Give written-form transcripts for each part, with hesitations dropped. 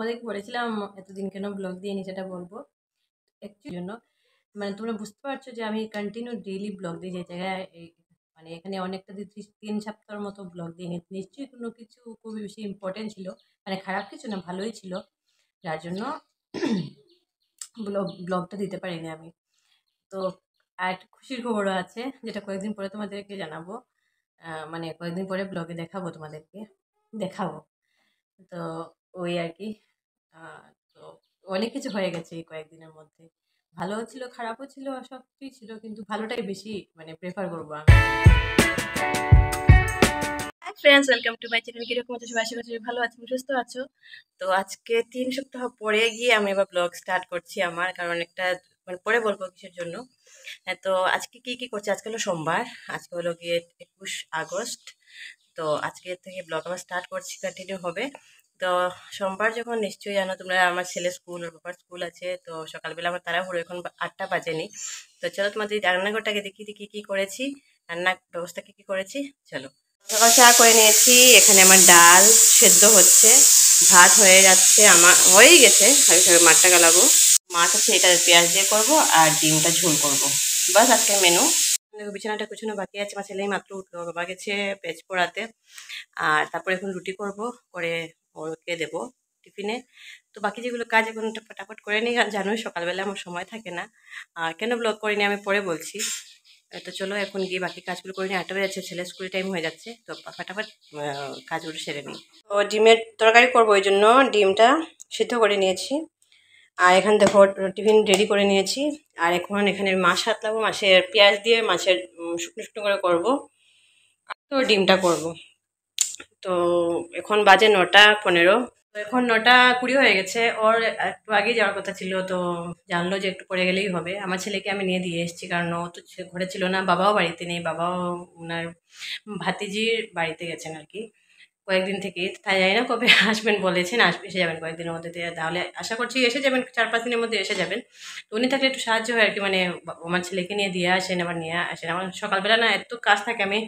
তোমাদেরকে বলেছিলাম এতদিন কেন ব্লগ দিয়ে নি সেটা বলবো। অ্যাকচুয়ালি জন্য মানে তোমরা বুঝতে পারছো যে আমি কন্টিনিউ ডেইলি ব্লগ দিয়ে যে জায়গায় মানে এখানে অনেকটা 3 সপ্তাহের মতো ব্লগ দিয়ে নিয়েছি। নিশ্চয়ই কোনো কিছু খুবই বেশি ইম্পর্টেন্ট ছিল, মানে খারাপ কিছু না, ভালোই ছিল, যার জন্য ব্লগটা দিতে পারিনি আমি। তো আর একটা খুশির খবরও আছে যেটা কয়েকদিন পরে তোমাদেরকে জানাবো, মানে কয়েকদিন পরে ব্লগে দেখাবো, তোমাদেরকে দেখাবো। তো ওই আর কি, তো অনেক কিছু হয়ে গেছে এই কয়েকদিনের মধ্যে, ভালো ছিল খারাপও ছিল, সব কিছুই ছিল, কিন্তু ভালোটাই বেশি মানে প্রেফার করবো আমি। Hi friends, welcome to my channel. কীরকম আছো সবাই? আশেপাশে ভালো আছো, সুস্থ আছো? তো আজকে 3 সপ্তাহ পরে গিয়ে আমি এবার ব্লগ স্টার্ট করছি আমার, কারণ একটা মানে পরে বলবো কিসের জন্য। তো আজকে কি করছি, আজকে হলো সোমবার, আজকে হলো গিয়ে 21 আগস্ট। তো আজকে থেকে ব্লগ আমার স্টার্ট করছি, কন্টিনিউ হবে। তো সোমবার যখন নিশ্চয়ই জানো তোমরা, আমার ছেলে স্কুল, ওর বাবার স্কুল আছে, তো সকালবেলা আমার তাড়াহুড়ো, এখন 8টা বাজেনি। তো চলো তোমাদের রান্নাঘরটাকে দেখিয়ে দিই কী করেছি, রান্নার ব্যবস্থা কী করেছি। চলো, সকাল চা করে নিয়েছি, এখানে আমার ডাল সেদ্ধ হচ্ছে, ভাত হয়ে যাচ্ছে, আমার হয়েই গেছে। আমি সবাই মাছটা গালাবো, মাছ আছে এটা পেঁয়াজ দিয়ে করবো, আর ডিমটা ঝোল করবো, বাস আজকের মেনু। বিছানাটা কুছানো বাকি আছে, আমার ছেলেই মাত্র উঠলো, বাবা গেছে পেঁচ পোড়াতে, আর তারপরে এখন রুটি করব, করে ওকে দেবো টিফিনে। তো বাকি যেগুলো কাজ এখন ফটাফট করে নিই, আর জানোই সকালবেলা আমার সময় থাকে না। আর কেন ব্লগ করিনি আমি পরে বলছি। তো চলো এখন গিয়ে বাকি কাজগুলো করে নিই, 8টা বেজে যাচ্ছে, ছেলে স্কুল টাইম হয়ে যাচ্ছে, তো ফটাফট কাজগুলো সেরে নিই। তো ডিমের তরকারি করবো, ওই জন্য ডিমটা সিদ্ধ করে নিয়েছি, আর এখান দেখো টিফিন রেডি করে নিয়েছি। আর এখন এখানে মাছ হাতলাবো, মাছের পেঁয়াজ দিয়ে মাছের শুকনো শুকনো করে করবো, তো ডিমটা করব। তো এখন বাজে 9:15, তো এখন 9:20 হয়ে গেছে। ওর একটু আগেই যাওয়ার কথা ছিল, তো জানলো যে একটু পরে গেলেই হবে। আমার ছেলেকে আমি নিয়ে দিয়ে এসেছি, কারণ ও তো ঘরে ছিল না, বাবাও বাড়িতে নেই, বাবাও ওনার ভাতিজির বাড়িতে গেছেন আর কি কয়েকদিন থেকে। তাই জানি না কবে আসবেন, বলেছেন আসবে, এসে যাবেন কয়েকদিনের মধ্যে, তাহলে আশা করছি এসে যাবেন, 4-5 দিনের মধ্যে এসে যাবেন। তো উনি থাকলে একটু সাহায্য হয় আর কি, মানে আমার ছেলেকে নিয়ে দিয়ে আসেন, আবার নিয়ে আসেন। আমার সকালবেলা না এত কাজ থাকে, আমি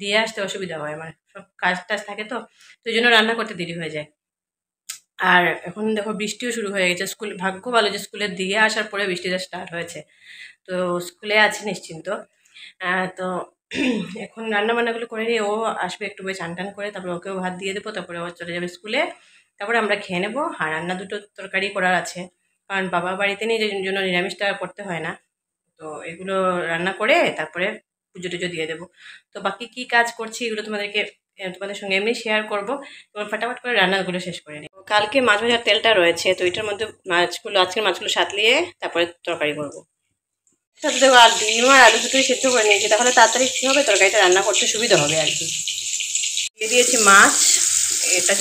দিয়ে আসতে অসুবিধা হয়, আমার সব কাজ টাজ থাকে, তো ওই জন্য রান্না করতে দেরি হয়ে যায়। আর এখন দেখো বৃষ্টিও শুরু হয়ে গেছে, স্কুল ভাগ্য ভালো যে স্কুলে দিয়ে আসার পরে বৃষ্টিটা স্টার্ট হয়েছে, তো স্কুলে আছে নিশ্চিন্ত। তো এখন রান্নাবান্নাগুলো করে নিয়ে ও আসবে একটু বেশ আনটান করে, তারপরে ওকেও ভাত দিয়ে দেবো, তারপরে ও চলে যাবে স্কুলে, তারপরে আমরা খেয়ে নেবো। আর রান্না দুটো তরকারি করার আছে, কারণ বাবা বাড়িতে নেই, যে জন্য নিরামিষটা করতে হয় না, তো এগুলো রান্না করে তারপরে পুজো টুজো দিয়ে দেবো। তো বাকি কি কাজ করছি এগুলো তোমাদের সঙ্গে এমনি শেয়ার করবো, তোমার ফটাফট করে রান্নাগুলো শেষ করে নেবো। কালকে মাছ ভাজার তেলটা রয়েছে, তো এটার মধ্যে মাছগুলো, আজকের মাছগুলো সাঁতলিয়ে তারপরে তরকারি করবো। সব দেখো আর ডিম আর আলু দুটোই সেদ্ধ করে নিয়েছি, তাহলে তাড়াতাড়ি কী হবে, তরকারিটা রান্না করতে সুবিধা হবে আর কি। দিয়ে দিয়েছি মাছ, এটা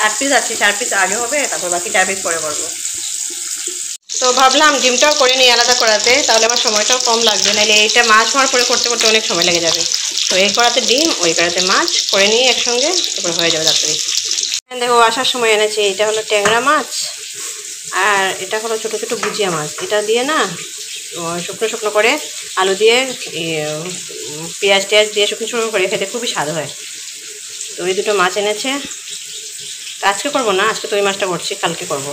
4 পিস আছে, 4 পিস আগে হবে, তারপর বাকি 4 পিস পরে করবো। তো ভাবলাম ডিমটাও করে নিই আলাদা করাতে, তাহলে আমার সময়টাও কম লাগবে, নাহলে এইটা মাছ হওয়ার পরে করতে করতে অনেক সময় লেগে যাবে। তো এই করাতে ডিম, ওই করাতে মাছ করে নিয়ে একসঙ্গে, তারপর হয়ে যাবে তাড়াতাড়ি। দেখো আসার সময় এনেছি, এটা হলো ট্যাংরা মাছ, আর এটা হলো ছোটো ছোটো ভুজিয়া মাছ। এটা দিয়ে না শুকনো শুকনো করে আলু দিয়ে পেঁয়াজ টেয়াজ দিয়ে শুকনো শুকনো করে খেতে খুবই স্বাদ হয়। তো এই দুটো মাছ এনেছে, তা আজকে করবো না, আজকে তো ওই মাছটা করছি, কালকে করব।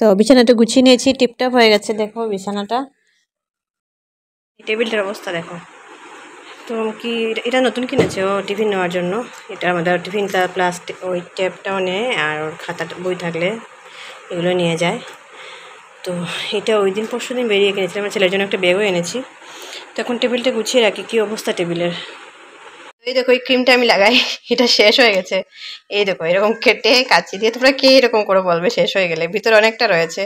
তো বিছানাটা গুছিয়ে নিয়েছি, টিপটাপ হয়ে গেছে দেখো বিছানাটা, টেবিলটার অবস্থা দেখো। তো কি এটা নতুন কিনেছে ও টিফিন নেওয়ার জন্য, এটা আমাদের টিফিনটা প্লাস ওই ট্যাপটাও নেয়, আর ওর খাতা বই থাকলে এগুলো নিয়ে যায়। তো এটা ওই দিন পরশু দিন বেরিয়ে কিনেছিলাম, আমার ছেলের জন্য একটা ব্যাগও এনেছি। তো এখন টেবিলটা গুছিয়ে রাখি, কী অবস্থা টেবিলের। এই দেখো এই ক্রিমটা আমি লাগাই, এটা শেষ হয়ে গেছে। এই দেখো এরকম কেটে কাচি দিয়ে, তোমরা কে এরকম করে বলবে, শেষ হয়ে গেলে, ভিতরে অনেকটা রয়েছে,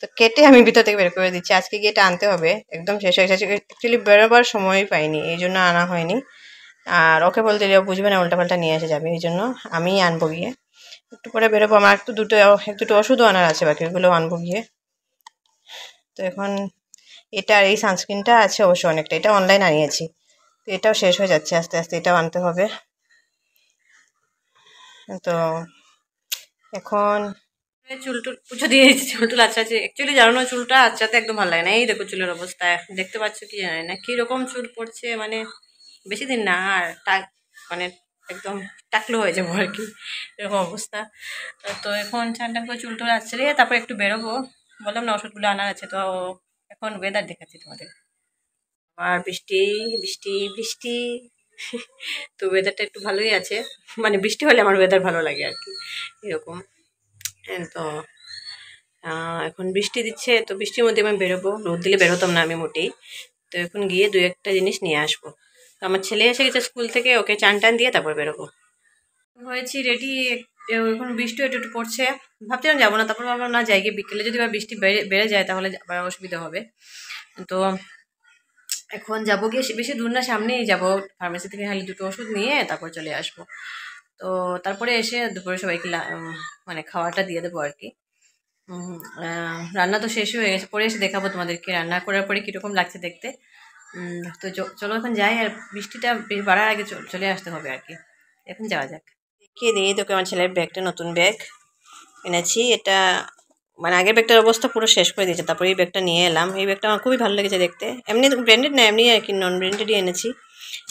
তো কেটে আমি ভিতর থেকে বের করে দিচ্ছি। আজকে গিয়ে এটা আনতে হবে, একদম শেষ হয়ে গেছে, অ্যাকচুয়ালি বেরোবার সময়ই পাইনি, এই জন্য আনা হয়নি। আর ওকে বলতে দিলে বুঝবে না, উল্টাপাল্টা নিয়ে এসে যাবে, এই জন্য আমি আনবো গিয়ে, একটু পরে বেরোবো। আমার একটু দুটো ওষুধও আনার আছে, বাকিগুলো আনবো গিয়ে। তো এখন এটা আর এই সানস্ক্রিনটা আছে অবশ্য অনেকটা, এটা অনলাইন আনিয়েছি, তো এটাও শেষ হয়ে যাচ্ছে আস্তে আস্তে, এটাও আনতে হবে। তো এখন চুলটুল পুজো দিয়েছি, চুলটুল আচ্ছাচ্ছি। অ্যাকচুয়ালি জানো না চুলটা আচ্ছাতে একদম ভালো লাগে না। এই দেখো চুলের অবস্থা দেখতে পাচ্ছ কি, জানি না কীরকম চুল পড়ছে, মানে বেশি দিন না আর টাক, মানে একদম টাকলো হয়ে যাবো আর কি, এরকম অবস্থা। তো এখন ছানটান করে চুলটুল আচ্ছা রে, তারপর একটু বেরোবো, বললাম না ওষুধগুলো আনার আছে। তো এখন ওয়েদার দেখাচ্ছি তোমাদের, আর বৃষ্টি বৃষ্টি বৃষ্টি। তো ওয়েদারটা একটু ভালোই আছে, মানে বৃষ্টি হলে আমার ওয়েদার ভালো লাগে আর কি, এরকম। তো এখন বৃষ্টি দিচ্ছে, তো বৃষ্টির মধ্যে আমি বেরোবো, রোদ দিলে বেরোতাম না আমি মোটেই। তো এখন গিয়ে দু একটা জিনিস নিয়ে আসবো। তো আমার ছেলে এসে গেছে স্কুল থেকে, ওকে চান টান দিয়ে তারপর বেরোবো। হয়েছি রেডি, এখন বৃষ্টি একটু একটু পড়ছে, ভাবছিলাম যাবো না, তারপর ভাবলাম না যাই গিয়ে, বিকেলে যদি আবার বৃষ্টি বেড়ে যায় তাহলে আবার অসুবিধা হবে। তো এখন যাবো গিয়ে, বেশি দূর না, সামনেই যাবো ফার্মেসি থেকে খালি দুটো ওষুধ নিয়ে তারপর চলে আসবো। তো তারপরে এসে দুপুরে সবাইকে মানে খাওয়াটা দিয়ে দেবো আর কি। রান্না তো শেষই হয়ে গেছে, পরে এসে দেখাবো তোমাদেরকে রান্না করার পরে কীরকম লাগছে দেখতে। তো চলো এখন যাই, আর বৃষ্টিটা বাড়ার আগে চলে আসতে হবে আর কি, এখন যাওয়া যাক। দেখিয়ে দিয়ে তোকে আমার ছেলের ব্যাগটা, নতুন ব্যাগ এনেছি। এটা মানে আগের ব্যাগটার অবস্থা পুরো শেষ করে দিয়েছে, তারপরে এই ব্যাগটা নিয়ে এলাম। এই ব্যাগটা আমার খুবই ভালো লেগেছে দেখতে, এমনি ব্র্যান্ডেড না, এমনি আর কি নন ব্র্যান্ডেডই এনেছি,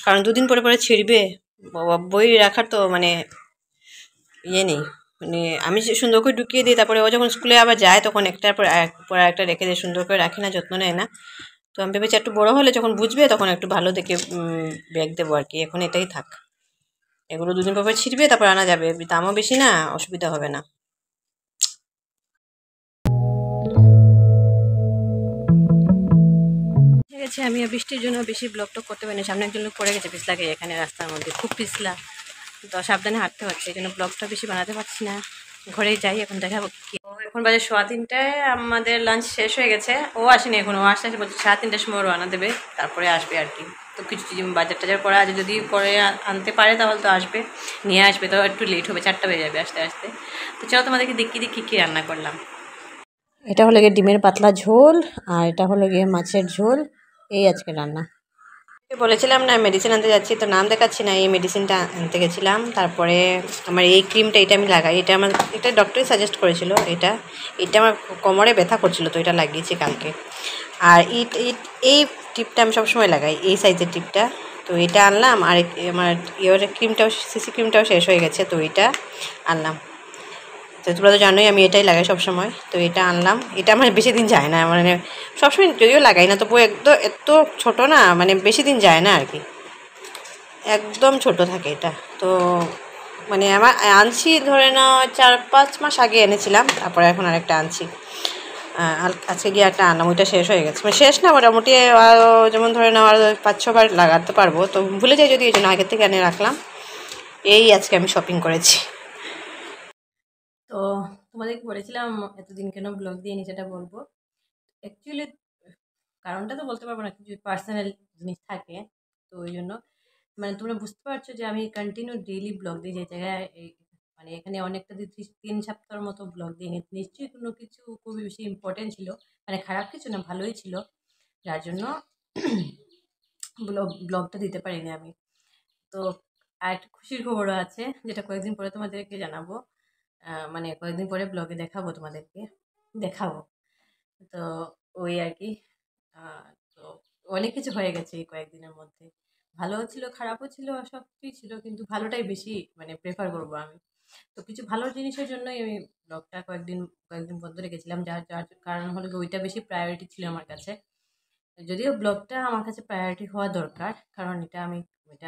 কারণ দুদিন পরে পরে ছিঁড়বে, বই রাখার তো মানে ইয়ে নেই, মানে আমি সুন্দর করে ঢুকিয়ে দিই, তারপরে ও যখন স্কুলে আবার যায় তখন একটার পর একটা রেখে দেয়, সুন্দর করে রাখে না, যত্ন নেয় না। তো আমি ভেবেছি একটু বড়ো হলে যখন বুঝবে তখন একটু ভালো দেখে ব্যাগ দেবো আর কি, এখন এটাই থাক। এগুলো দুদিন পরে ছিঁড়বে, তারপর আনা যাবে, দামও বেশি না, অসুবিধা হবে না। গেছে আমি বৃষ্টির জন্য বেশি ব্লকটক করতে পারি না, সামনে একজন লোক পড়ে গেছে পিছলা গিয়ে, এখানে রাস্তার মধ্যে খুব পিছলা, তো সাবধানে হাঁটতে হচ্ছে, এই জন্য ব্লকটা বেশি বানাতে পারছি না, ঘরেই যাই এখন দেখাবো। এখন বাজে 3:15, আমাদের লাঞ্চ শেষ হয়ে গেছে, ও আসেনি এখন, ও আসতে আসে বলছে 3:30 সময় রওনা দেবে, তারপরে আসবে আর কি। তো কিছু বাজার টাজার করা আছে, যদি পরে আনতে পারে তাহলে তো আসবে, নিয়ে আসবে, তো একটু লেট হবে, 4টা বেজে যাবে আসতে আসতে। তো চলো তোমাদেরকে দেখিয়ে দিই কী কী রান্না করলাম। এটা হলো গিয়ে ডিমের পাতলা ঝোল, আর এটা হলো গিয়ে মাছের ঝোল, এই আজকে রান্না। বলেছিলাম না মেডিসিন আনতে যাচ্ছি, তো নাম দেখাচ্ছি না, এই মেডিসিনটা আনতে গেছিলাম। তারপরে আমার এই ক্রিমটা, এটা আমি লাগাই, এটা আমার, এটা ডক্টরই সাজেস্ট করেছিল, এটা আমার কোমরে ব্যথা করছিল, তো এটা লাগিয়েছি কালকে। আর এই টিপটা আমি সবসময় লাগাই, এই সাইজের টিপটা, তো এটা আনলাম। আর আমার ইয়ের ক্রিমটাও, সিসি ক্রিমটাও শেষ হয়ে গেছে, তো এটা আনলাম। তো তোমরা তো জানোই আমি এটাই লাগাই সবসময়, তো এটা আনলাম। এটা আমার বেশি দিন যায় না, মানে সবসময় যদিও লাগাই না, তবু একদম এত ছোটো না, মানে বেশি দিন যায় না আর কি, একদম ছোট থাকে এটা। তো মানে আমার আনছি ধরে না 4-5 মাস আগে এনেছিলাম, তারপরে এখন আরেকটা আনছি, আজকে গিয়ে একটা আনলাম, ওইটা শেষ হয়ে গেছে, মানে শেষ না মোটামুটি, যেমন ধরে নাও আর 5-6 বার লাগাতে পারবো, তো ভুলে যাই যদি, এই জন্য আগের থেকে এনে রাখলাম। এই আজকে আমি শপিং করেছি। তো তোমাদেরকে বলেছিলাম এতদিন কেন ব্লগ দিয়ে নিচেটা বলবো, অ্যাকচুয়ালি কারণটা তো বলতে পারবো না, কিছু পার্সোনাল জিনিস থাকে, তো ওই জন্য মানে তোমরা বুঝতে পারছো যে আমি কন্টিনিউ ডেইলি ব্লগ দিয়ে যে জায়গায়, মানে এখানে অনেকটা 3 সপ্তাহের মতো ব্লগ দিয়ে নিয়েছি, নিশ্চয়ই কোনো কিছু খুবই বেশি ইম্পর্টেন্ট ছিল, মানে খারাপ কিছু না, ভালোই ছিল, যার জন্য ব্লগটা দিতে পারিনি আমি। তো আর একটা খুশির খবরও আছে, যেটা কয়েকদিন পরে তোমাদেরকে জানাবো, মানে কয়েকদিন পরে ব্লগে দেখাবো তোমাদেরকে, দেখাবো, তো ওই আর কি। তো অনেক কিছু হয়ে গেছে এই কয়েকদিনের মধ্যে, ভালোও ছিল খারাপও ছিল, সব কিছুই ছিল, কিন্তু ভালোটাই বেশি মানে প্রেফার করবো আমি। তো কিছু ভালো জিনিসের জন্যই আমি ব্লগটা কয়েকদিন বন্ধ রেখেছিলাম, যার কারণ হলো ওইটা বেশি প্রায়োরিটি ছিল আমার কাছে, যদিও ব্লগটা আমার কাছে প্রায়োরিটি হওয়া দরকার, কারণ এটা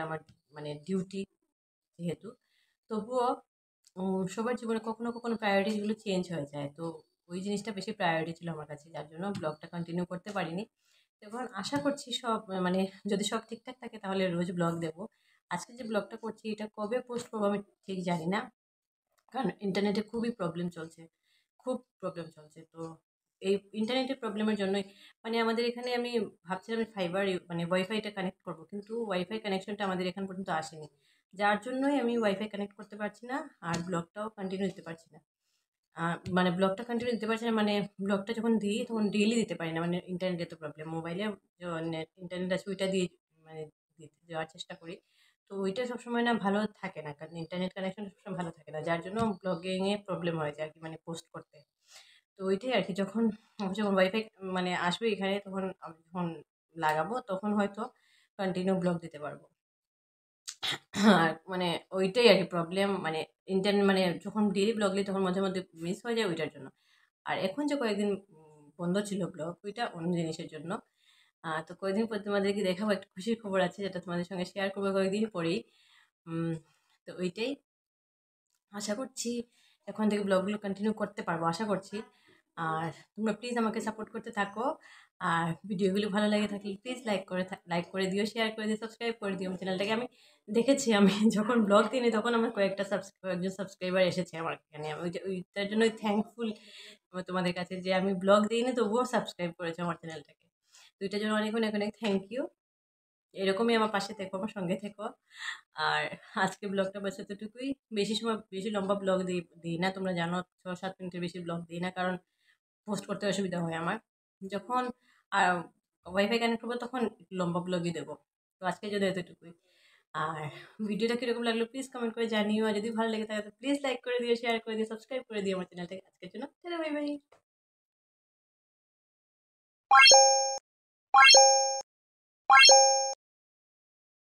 আমার মানে ডিউটি যেহেতু, তবুও সবার জীবনে কখনো কখনো প্রায়োরিটিগুলো চেঞ্জ হয়ে যায়, তো ওই জিনিসটা বেশি প্রায়োরিটি ছিল আমার কাছে, যার জন্য ব্লগটা কন্টিনিউ করতে পারিনি। এখন আশা করছি সব মানে যদি সব ঠিকঠাক থাকে তাহলে রোজ ব্লগ দেবো। আজকে যে ব্লগটা করছি এটা কবে পোস্ট করবো আমি ঠিক জানি না, কারণ ইন্টারনেটে খুবই প্রবলেম চলছে, তো এই ইন্টারনেটের প্রবলেমের জন্যই মানে আমাদের এখানে আমি ভাবছিলাম ফাইবার মানে ওয়াইফাইটা কানেক্ট করবো, কিন্তু ওয়াইফাই কানেকশনটা আমাদের এখান পর্যন্ত আসেনি, যার জন্যই আমি ওয়াইফাই কানেক্ট করতে পারছি না, আর ব্লগটাও কন্টিনিউ দিতে পারছি না, মানে ব্লগটা কন্টিনিউ দিতে পারছি না, মানে ব্লগটা যখন দিই তখন ডেইলি দিতে পারি না, মানে ইন্টারনেটে তো প্রবলেম, মোবাইলে ইন্টারনেট আছে ওইটা দিয়ে মানে দেওয়ার চেষ্টা করি, তো তো ওইটা সবসময় না ভালো থাকে না, কারণ ইন্টারনেট কানেকশন সবসময় ভালো থাকে না, যার জন্য ব্লগিংয়ে প্রবলেম হয়ে যায় আর কি, মানে পোস্ট করতে। তো ওইটাই আর কি, যখন যখন ওয়াইফাই মানে আসবে এখানে, তখন আমি যখন লাগাবো তখন হয়তো কন্টিনিউ ব্লগ দিতে পারবো। আর মানে ওইটাই আর কি প্রবলেম, মানে ইন্টারনেট মানে যখন ডেলি ব্লগ দিই তখন মাঝে মধ্যে মিস হয়ে যায় ওইটার জন্য। আর এখন যে কয়েকদিন বন্ধ ছিল ব্লগ, ওইটা অন্য জিনিসের জন্য। তো কয়েকদিন পর তোমাদেরকে দেখাবো, একটা খুশির খবর আছে যেটা তোমাদের সঙ্গে শেয়ার করবো কয়েকদিন পরেই। তো ওইটাই আশা করছি এখন থেকে ব্লগগুলো কন্টিনিউ করতে পারবো, আশা করছি। আর তোমরা প্লিজ আমাকে সাপোর্ট করতে থাকো, আর ভিডিওগুলো ভালো লাগে থাকলে প্লিজ লাইক করে দিও, শেয়ার করে দিও, সাবস্ক্রাইব করে দিও। চ্যানেলটাকে আমি দেখেছি, আমি যখন ব্লগ দিই তখন আমার কয়েকজন সাবস্ক্রাইবার এসেছে আমার এখানে, ওইটার জন্যই থ্যাঙ্কফুল তোমাদের কাছে, যে আমি ব্লগ দিই না তবুও সাবস্ক্রাইব করেছে আমার চ্যানেলটাকে। তো এটার জন্য অনেক অনেক অনেক থ্যাংক ইউ। এরকমই আমার পাশে থেকো, আমার সঙ্গে থেকো। আর আজকে ব্লগটা বাস এতটুকুই, বেশি সময় বেশি লম্বা ব্লগ দিই না, তোমরা জানো 6-7 মিনিটের বেশি ব্লগ দিই না, কারণ পোস্ট করতে অসুবিধা হয় আমার। যখন ওয়াইফাই কানেক্ট করবো তখন লম্বা ব্লগই দেবো। তো আজকে যদি এতটুকুই, আর ভিডিওটা কীরকম লাগলো প্লিজ কমেন্ট করে জানিও, আর যদি ভালো লেগে থাকে প্লিজ লাইক করে দিও, শেয়ার করে দিও, সাবস্ক্রাইব করে দিও আমার চ্যানেলটাকে। আজকের জন্য চলো, বাই বাই।